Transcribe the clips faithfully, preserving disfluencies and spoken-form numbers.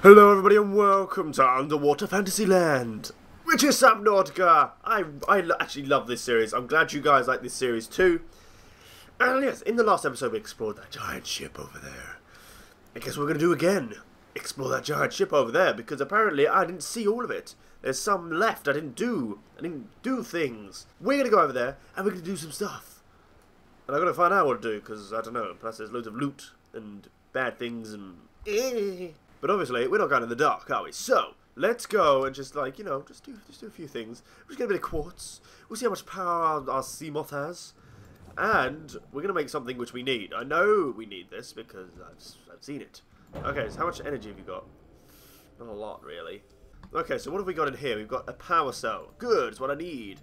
Hello everybody and welcome to Underwater Fantasyland, which is Subnautica. I, I actually love this series. I'm glad you guys like this series too. And yes, in the last episode we explored that giant ship over there. I guess we're going to do again. Explore that giant ship over there, because apparently I didn't see all of it. There's some left I didn't do. I didn't do things. We're going to go over there and we're going to do some stuff. And I've got to find out what to do, because I don't know. Plus there's loads of loot and bad things and... But obviously, we're not going in the dark, are we? So, let's go and just, like, you know, just do just do a few things. We'll just get a bit of quartz. We'll see how much power our, our Seamoth has. And we're going to make something which we need. I know we need this because I've, I've seen it. Okay, so how much energy have you got? Not a lot, really. Okay, so what have we got in here? We've got a power cell. Good, it's what I need.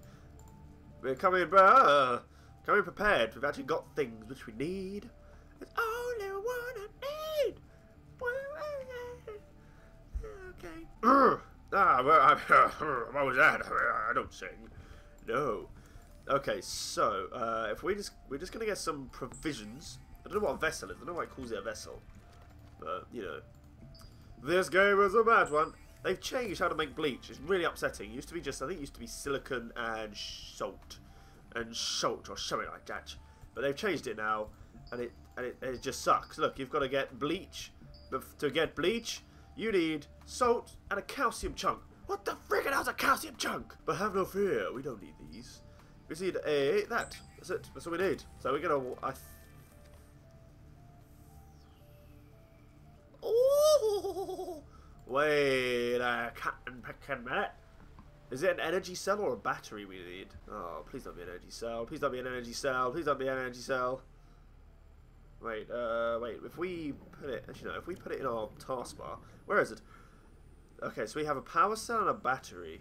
We're coming, uh, coming prepared. We've actually got things which we need. It's only one I need. Okay. Ah, well, I'm, uh, what was that? I don't sing. No. Okay, so uh, if we just we're just gonna get some provisions. I don't know what a vessel is. I don't know why it calls it a vessel, but you know, this game was a bad one. They've changed how to make bleach. It's really upsetting. It used to be just I think it used to be silicon and salt, and salt or something like that. But they've changed it now, and it and it, it just sucks. Look, you've got to get bleach, but to get bleach. You need salt and a calcium chunk. What the friggin' hell's a calcium chunk? But have no fear, we don't need these. We just need a that. That's it. That's what we need. So we're gonna. I th oh, wait a minute. Is it an energy cell or a battery we need? Oh, please don't be an energy cell. Please don't be an energy cell. Please don't be an energy cell. Wait, uh, wait, if we put it, actually no, if we put it in our taskbar, where is it? Okay, so we have a power cell and a battery.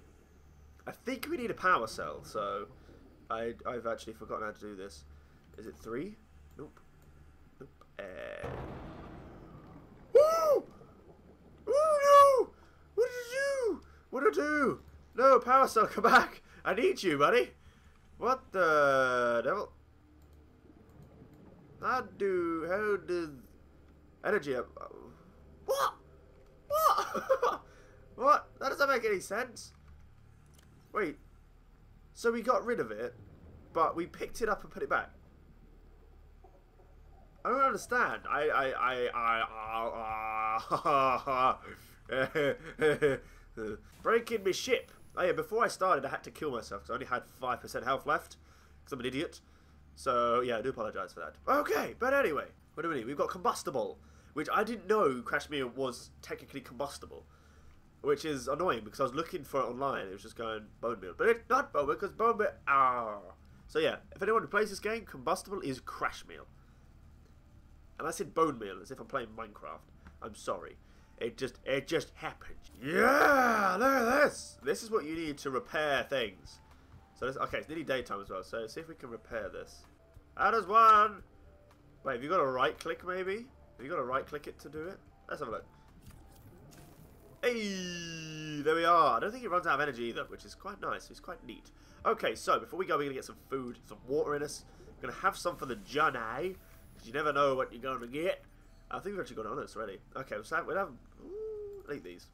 I think we need a power cell, so I, I've actually forgotten how to do this. Is it three? Nope. Nope. Uh... Woo! Oh no! What did you do? What did I do? No, power cell, come back! I need you, buddy! What the devil? How do, how does energy, up? what, what, what, that doesn't make any sense. Wait, so we got rid of it, but we picked it up and put it back. I don't understand. I, I, I, I, I, uh, breaking my ship. Oh yeah, before I started, I had to kill myself because I only had five percent health left because I'm an idiot. So, yeah, I do apologise for that. Okay, but anyway, what do we need? We've got combustible, which I didn't know Crashmere was technically combustible, which is annoying because I was looking for it online. It was just going bone meal. But it's not bone meal because bone meal... Ah. So, yeah, if anyone who plays this game, combustible is Crashmere. And I said bone meal as if I'm playing Minecraft. I'm sorry. It just, it just happened. Yeah, look at this. This is what you need to repair things. So this, okay, it's nearly daytime as well, so let's see if we can repair this. How does one... Wait, have you got a right-click, maybe? Have you got a right-click it to do it? Let's have a look. Hey, there we are. I don't think it runs out of energy either, which is quite nice. It's quite neat. Okay, so before we go, we're going to get some food, some water in us. We're going to have some for the journey, because you never know what you're going to get. I think we've actually got on this already. Okay, so we'll have... Ooh, I like these.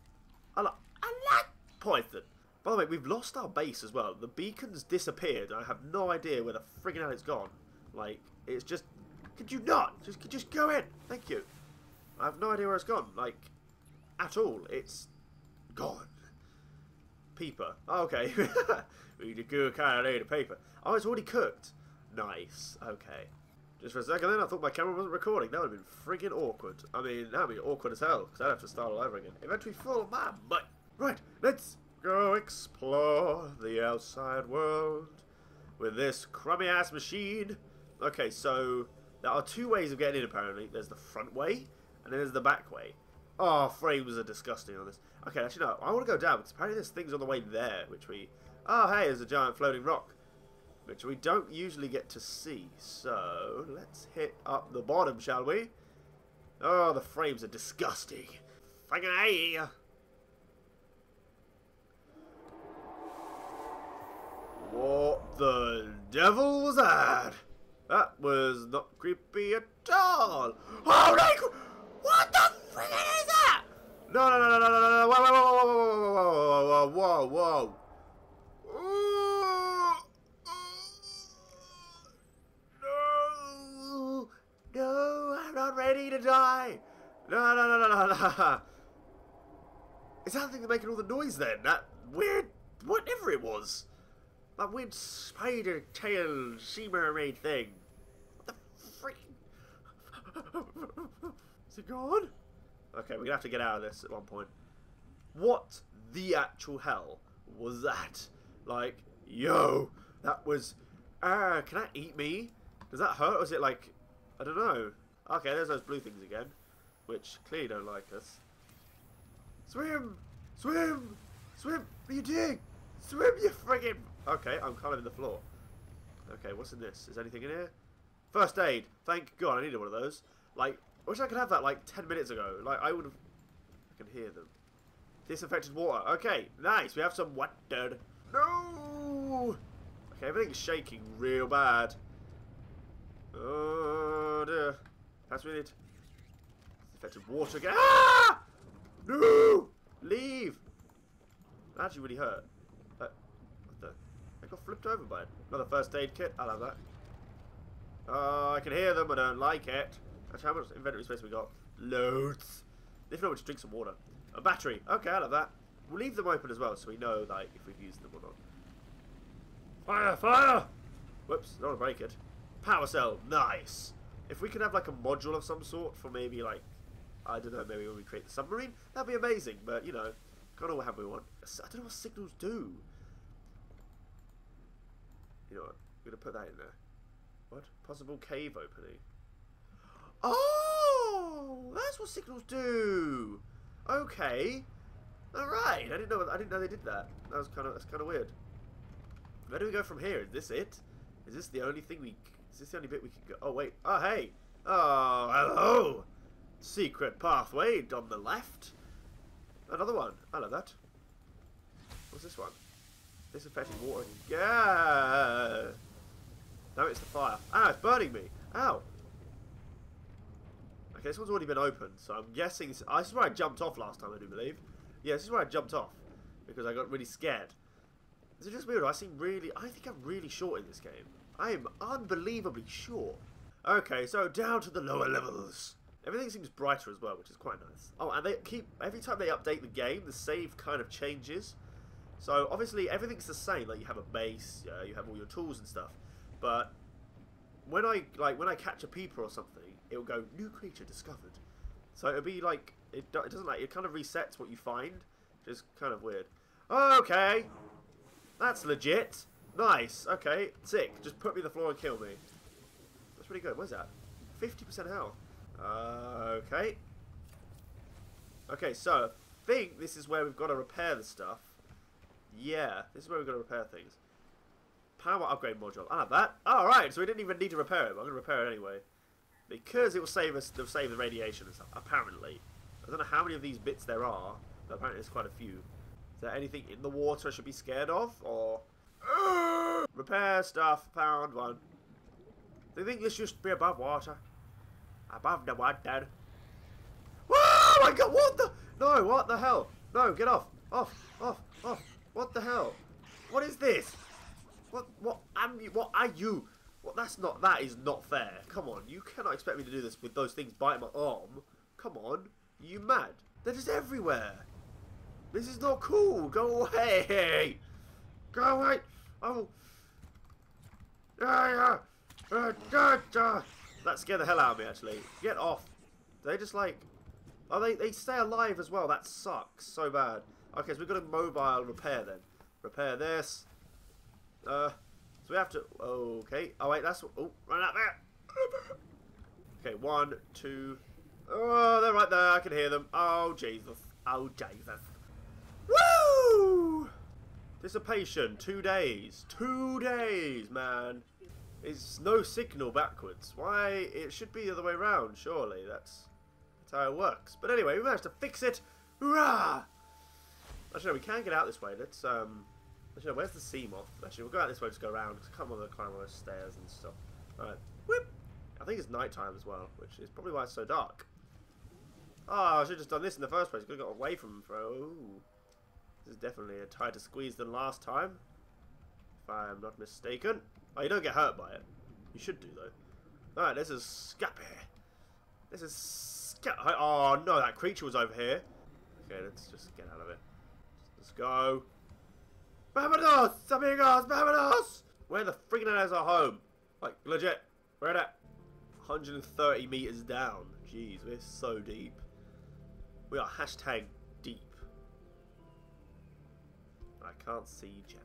I like, I like poison. By the way, we've lost our base as well. The beacon's disappeared. I have no idea where the friggin' hell it's gone. Like, it's just... Could you not? Just, just go in. Thank you. I have no idea where it's gone. Like, at all. It's gone. Peeper. Oh, okay. We do kind of need a paper. Oh, it's already cooked. Nice. Okay. Just for a second then, I thought my camera wasn't recording. That would have been friggin' awkward. I mean, that would be awkward as hell. Because I'd have to start all over again. Inventory full of my butt. Right, let's... go explore the outside world with this crummy ass machine. Okay, so there are two ways of getting in apparently. There's the front way and then there's the back way. Oh, frames are disgusting on this. Okay, actually no, I want to go down because apparently there's things on the way there which we... Oh hey, there's a giant floating rock which we don't usually get to see. So let's hit up the bottom, shall we? Oh, the frames are disgusting. Fucking hey! What the devil was that? That was not creepy at all. Holy! What the frick is that? No, no, no, no, whoa, whoa. No, no, I'm not ready to die. No, no, no, no, no, no. Is that the thing making all the noise then? That weird, whatever it was. That weird spider tail sea mermaid thing. What the freaking... Is it gone? Okay, we're going to have to get out of this at one point. What the actual hell was that? Like, yo, that was... Ah, uh, can that eat me? Does that hurt? Or is it like... I don't know. Okay, there's those blue things again. Which clearly don't like us. Swim! Swim! Swim! What are you doing? Swim, you friggin'... Okay, I'm kind of in the floor. Okay, what's in this? Is anything in here? First aid! Thank God, I needed one of those. Like, I wish I could have that like ten minutes ago. Like, I would have... I can hear them. Disinfected water. Okay, nice. We have some water. No! Okay, everything's shaking real bad. Oh, dear. That's really it. Disinfected water again. Ah! No! Leave! That actually really hurt. Uh, what the? I got flipped over by it. Another first aid kit. I'll have that. Uh, I can hear them. I don't like it. Actually, how much inventory space we got? Loads. If not, we just drink some water. A battery. Okay, I'll have that. We'll leave them open as well so we know like, if we've used them or not. Fire! Fire! Whoops. Don't want to break it. Power cell. Nice. If we could have like a module of some sort for maybe like... I don't know, maybe when we create the submarine? That'd be amazing, but you know, kind of what have we want. I don't know what signals do. You know what? We're going to put that in there. What? Possible cave opening. Oh! That's what signals do! Okay. Alright. I didn't know I didn't know they did that. That was kind of that's kind of weird. Where do we go from here? Is this it? Is this the only thing we is this the only bit we can go? Oh wait. Oh hey. Oh, hello. Secret pathway on the left. Another one. I love that. What's this one? Disinfecting water. Yeah. No, it's the fire. Ah, it's burning me. Ow. Okay, this one's already been opened, so I'm guessing... This, this is where I jumped off last time, I do believe. Yeah, this is where I jumped off, because I got really scared. Is it just weird? I seem really... I think I'm really short in this game. I am unbelievably short. Okay, so down to the lower levels. Everything seems brighter as well, which is quite nice. Oh, and they keep... Every time they update the game, the save kind of changes. So, obviously, everything's the same. Like, you have a base, uh, you have all your tools and stuff. But when I, like, when I catch a peeper or something... It'll go new creature discovered, so it'll be like it, do it doesn't like it kind of resets what you find, which is kind of weird. Okay, that's legit. Nice. Okay, sick. Just put me on the floor and kill me. That's pretty good. What's that? fifty percent health. Uh, okay. Okay, so I think this is where we've got to repair the stuff. Yeah, this is where we've got to repair things. Power upgrade module. I have that. All right, so we didn't even need to repair it. But I'm gonna repair it anyway. Because it will save us, they'll save the radiation and stuff, apparently. I don't know how many of these bits there are, but apparently there's quite a few. Is there anything in the water I should be scared of, or... Repair stuff, found one. Do you think this used to be above water? Above the water. Oh my god, what the... No, what the hell? No, get off. Off, off, off. What the hell? What is this? What, what, am you, what are you? Well, that's not... That is not fair. Come on. You cannot expect me to do this with those things biting my arm. Come on. You mad? They're just everywhere. This is not cool. Go away. Go away. Oh. That scared the hell out of me, actually. Get off. They just, like... Oh, they, they stay alive as well. That sucks so bad. Okay, so we've got a mobile repair, then. Repair this. Uh... We have to. Okay. Oh wait, that's. Oh, right out there. Okay, one, two. Oh, they're right there. I can hear them. Oh Jesus. Oh Jesus. Woo! Dissipation. Two days. Two days, man. It's no signal backwards. Why? It should be the other way around. Surely that's that's how it works. But anyway, we managed to fix it. Hurrah! Actually, no, we can get out this way. Let's um. Actually, where's the Seamoth? Actually, we'll go out this way and just go around, because I can't remember climbing all those stairs and stuff. Alright. Whip! I think it's night time as well, which is probably why it's so dark. Oh, I should have just done this in the first place. Could have got away from... Oh. This is definitely a tighter squeeze than last time, if I am not mistaken. Oh, you don't get hurt by it. You should do, though. Alright, this is Scappy. This is Scappy. Oh, no, that creature was over here. Okay, let's just get out of it. Let's go. Vámonos, amigos, vámonos! Where the freaking hell is our home? Like, legit. Where at? one hundred thirty meters down. Jeez, we're so deep. We are hashtag deep. I can't see Jack.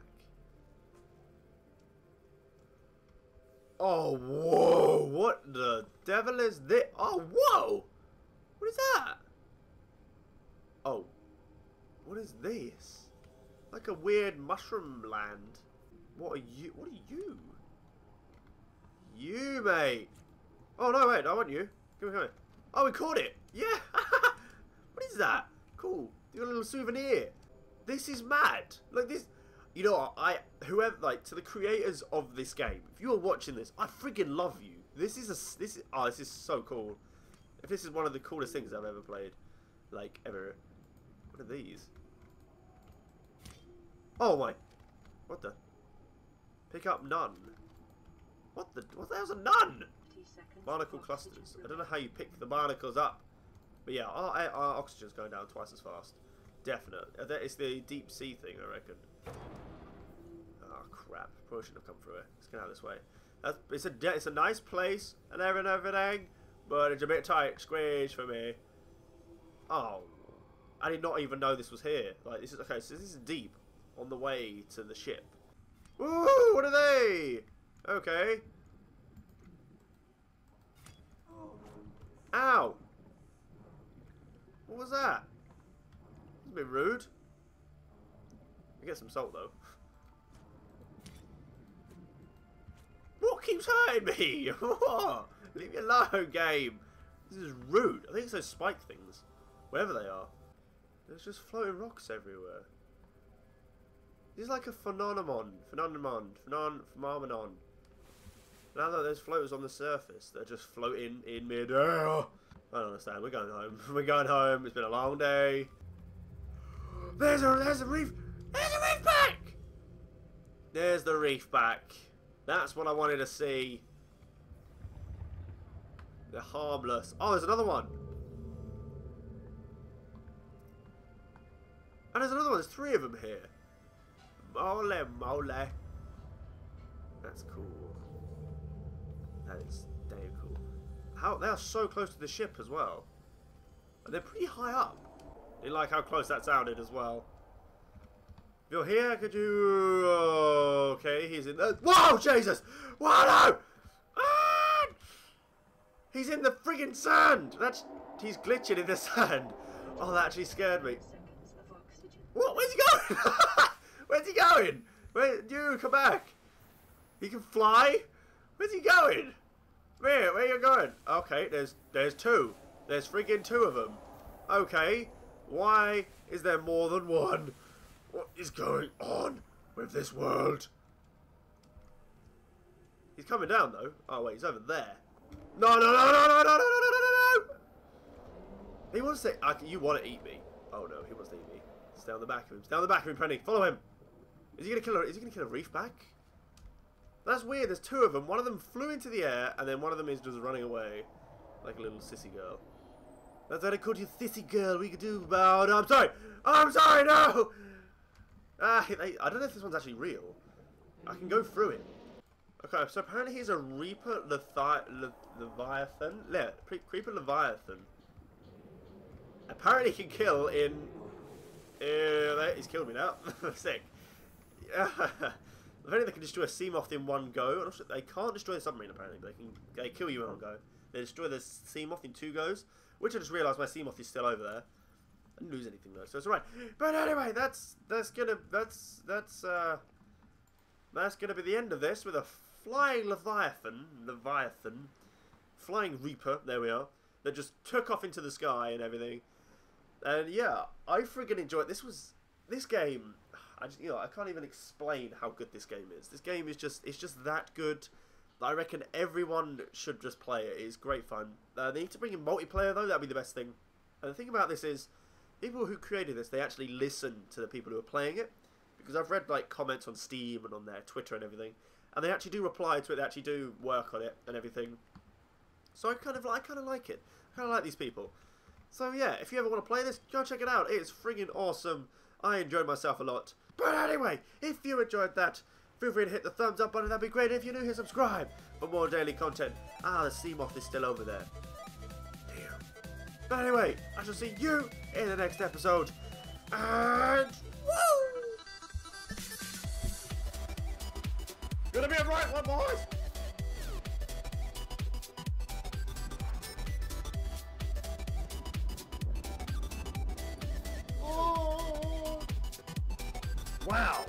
Oh, whoa! What the devil is this? Oh, whoa! What is that? Oh. What is this? Like a weird mushroom land. What are you? What are you? You, mate! Oh, no, wait. I want you. Come here, come here. Oh, we caught it! Yeah! What is that? Cool. You got a little souvenir. This is mad. Like this, you know what, I, whoever, like, to the creators of this game, if you are watching this, I freaking love you. This is a, this is, oh, this is so cool. If this is one of the coolest things I've ever played, like, ever. What are these? Oh my, what the? Pick up nun. What the, what the hell's a nun? Barnacle clusters. I don't know how you pick the barnacles up. But yeah, our, our oxygen's going down twice as fast. Definite. It's the deep sea thing, I reckon. Oh crap! Probably shouldn't have come through it. Let's get out this way. That's, it's a it's a nice place and everything, everything, but it's a bit tight, squeeze for me. Oh, I did not even know this was here. Like this is okay. So this is deep on the way to the ship. Ooh, what are they? Okay. Ow! What was that? That's a bit rude. I get some salt though. What keeps hurting me? What? Leave me alone, game. This is rude. I think it's those spike things, wherever they are. There's just floating rocks everywhere. This is like a phenomenon, phenomenon, phenomenon, phenomenon. Now that there's floaters on the surface, they're just floating in midair. I don't understand. We're going home. We're going home. It's been a long day. There's a there's a reef there's a reef back. There's the reef back. That's what I wanted to see. They're harmless. Oh, there's another one. And there's another one. There's three of them here. Mole mole. That's cool. That is damn cool. How they are so close to the ship as well. And they're pretty high up. You like how close that sounded as well. If you're here, could you... Okay, he's in the... Whoa, Jesus! Whoa, no! Ah! He's in the friggin' sand! That's... He's glitching in the sand. Oh, that actually scared me. What? Where's he going? Where's he going? Where... You, come back. He can fly? Where's he going? Where? Where are you going? Okay, there's... There's two. There's friggin' two of them. Okay. Why is there more than one? What is going on with this world? He's coming down though. Oh wait, he's over there. No, no, no, no, no, no, no, no, no, no! He wants to. I, you want to eat me? Oh no, he wants to eat me. It's down the back of him. It's down the back of him, Penny. Follow him. Is he gonna kill? A, is he gonna kill a reef back? That's weird. There's two of them. One of them flew into the air, and then one of them is just running away, like a little sissy girl. That's what I called you, sissy girl. We could do about. I'm sorry. I'm sorry. No. Ah, they, I don't know if this one's actually real. I can go through it. Okay, so apparently he's a Reaper Lethi Le Leviathan. Le Creeper Leviathan. Apparently he can kill in. Uh, he's killed me now. Sick. Yeah. Apparently they can destroy a Seamoth in one go. I'm not sure, they can't destroy the submarine apparently, but they can. They kill you in one go. They destroy the Seamoth in two goes, which I just realised my Seamoth is still over there. I didn't lose anything though, so it's alright. But anyway, that's that's gonna that's that's uh that's gonna be the end of this with a flying Leviathan, Leviathan, flying Reaper. There we are. That just took off into the sky and everything. And yeah, I friggin' enjoyed. This was this game. I just, you know I can't even explain how good this game is. This game is just it's just that good. I reckon everyone should just play it. It's great fun. Uh, they need to bring in multiplayer though. That'd be the best thing. And the thing about this is, people who created this, they actually listened to the people who are playing it, because I've read like comments on Steam and on their Twitter and everything, and they actually do reply to it. They actually do work on it and everything. So I kind of, I kind of like it. I kind of like these people. So yeah, if you ever want to play this, go check it out. It's friggin' awesome. I enjoyed myself a lot. But anyway, if you enjoyed that, feel free to hit the thumbs up button. That'd be great. If you're new here, subscribe for more daily content. Ah, the Seamoth is still over there. Damn. But anyway, I shall see you in the next episode. And woo! Gonna be a right one, boys. Wow.